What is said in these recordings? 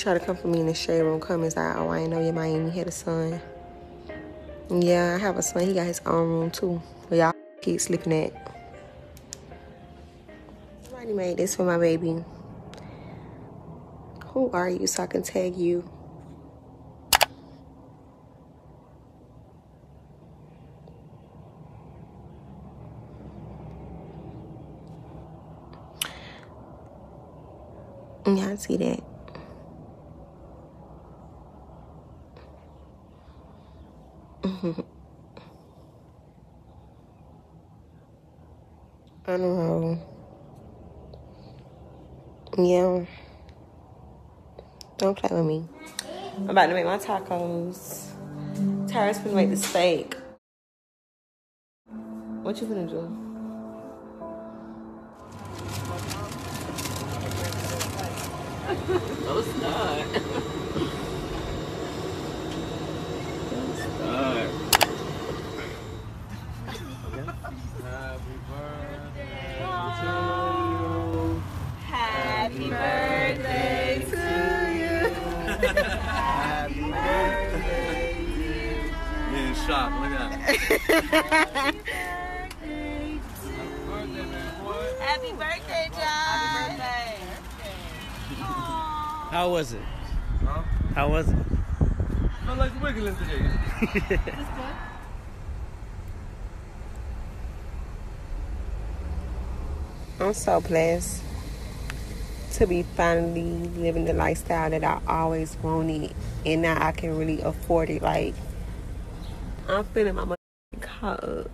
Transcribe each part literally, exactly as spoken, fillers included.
try to come for me in the shade room comments like, oh, I ain't know your Miami had a son. Yeah, I have a son. He got his own room, too, where y'all kids sleeping at. Somebody made this for my baby. Who are you so I can tag you? Y'all see that? I know. Yeah. Don't play with me. I'm about to make my tacos. Tara's gonna make the steak. What you gonna do? No, it's not. It's not. Happy birthday to you. Happy birthday to you. Happy birthday to you. You're in shock. Look at that. Happy birthday, Jai. Happy birthday. How was it? Huh? How was it? I felt like wiggling today. I'm so blessed to be finally living the lifestyle that I always wanted, and now I can really afford it. Like, I'm feeling my money caught up.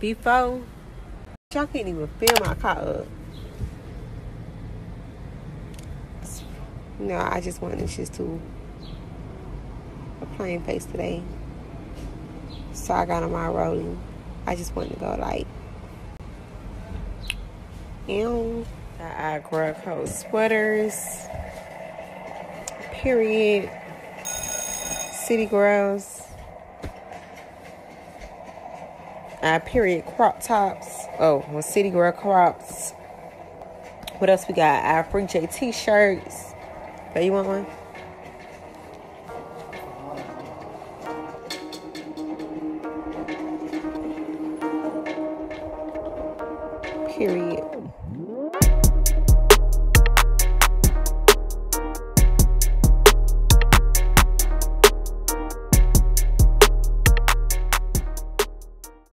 Before, y'all can't even feel my caught up. No, I just wanted just to a plain face today. So I got on my rolling. I just wanted to go like, ew. I grab coat sweaters. Period. City girls. I period crop tops. Oh, well, city girl crops. What else we got? I free J T shirts. You want one?